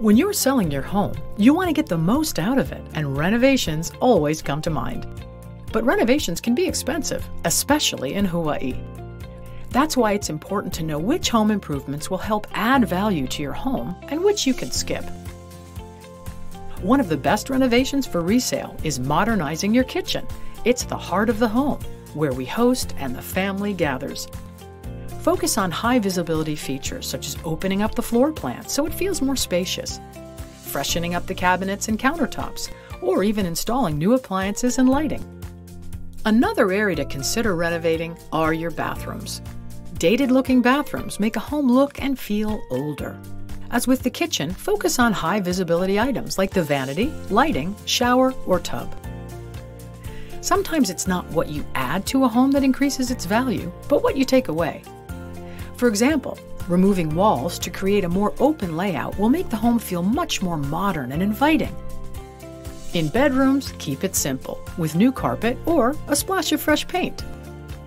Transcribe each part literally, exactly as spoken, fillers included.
When you're selling your home, you want to get the most out of it, and renovations always come to mind. But renovations can be expensive, especially in Hawaii. That's why it's important to know which home improvements will help add value to your home and which you can skip. One of the best renovations for resale is modernizing your kitchen. It's the heart of the home, where we host and the family gathers. Focus on high visibility features such as opening up the floor plan so it feels more spacious, freshening up the cabinets and countertops, or even installing new appliances and lighting. Another area to consider renovating are your bathrooms. Dated looking bathrooms make a home look and feel older. As with the kitchen, focus on high visibility items like the vanity, lighting, shower, or tub. Sometimes it's not what you add to a home that increases its value, but what you take away. For example, removing walls to create a more open layout will make the home feel much more modern and inviting. In bedrooms, keep it simple, with new carpet or a splash of fresh paint.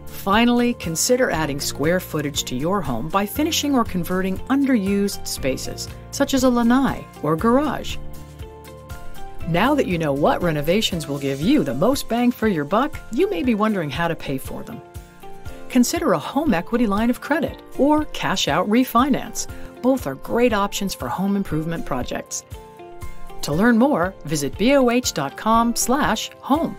Finally, consider adding square footage to your home by finishing or converting underused spaces, such as a lanai or garage. Now that you know what renovations will give you the most bang for your buck, you may be wondering how to pay for them. Consider a home equity line of credit or cash out refinance. Both are great options for home improvement projects. To learn more, visit boh dot com slash home.